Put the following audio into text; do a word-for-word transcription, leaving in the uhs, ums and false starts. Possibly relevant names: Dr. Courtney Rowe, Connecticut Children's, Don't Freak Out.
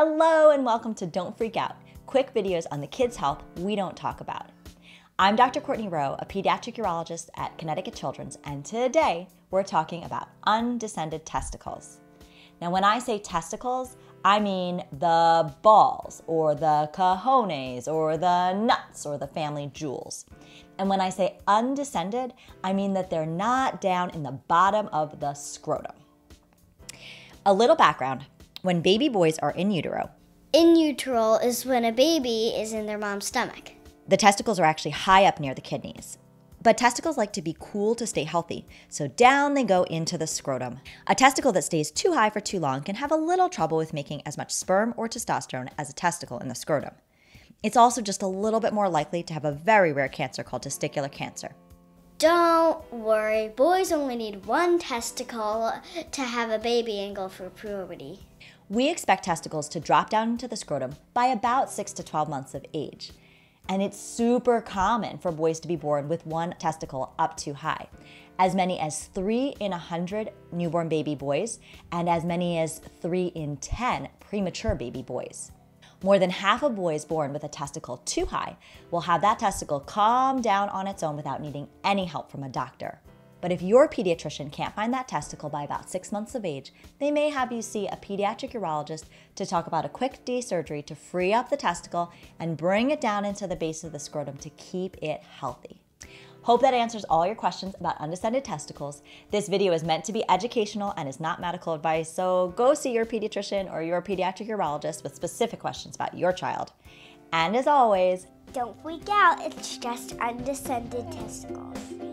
Hello and welcome to Don't Freak Out, quick videos on the kids' health we don't talk about. I'm Doctor Courtney Rowe, a pediatric urologist at Connecticut Children's, and today we're talking about undescended testicles. Now when I say testicles, I mean the balls, or the cojones, or the nuts, or the family jewels. And when I say undescended, I mean that they're not down in the bottom of the scrotum. A little background. When baby boys are in utero. In utero is when a baby is in their mom's stomach. The testicles are actually high up near the kidneys. But testicles like to be cool to stay healthy, so down they go into the scrotum. A testicle that stays too high for too long can have a little trouble with making as much sperm or testosterone as a testicle in the scrotum. It's also just a little bit more likely to have a very rare cancer called testicular cancer. Don't worry, boys only need one testicle to have a baby and go for puberty. We expect testicles to drop down into the scrotum by about six to twelve months of age. And it's super common for boys to be born with one testicle up too high. As many as three in one hundred newborn baby boys and as many as three in ten premature baby boys. More than half of boys born with a testicle too high will have that testicle calm down on its own without needing any help from a doctor. But if your pediatrician can't find that testicle by about six months of age, they may have you see a pediatric urologist to talk about a quick desurgery to free up the testicle and bring it down into the base of the scrotum to keep it healthy. Hope that answers all your questions about undescended testicles. This video is meant to be educational and is not medical advice, so go see your pediatrician or your pediatric urologist with specific questions about your child. And as always, don't freak out, it's just undescended testicles.